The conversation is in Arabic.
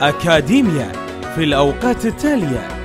أكاديميا في الأوقات التالية.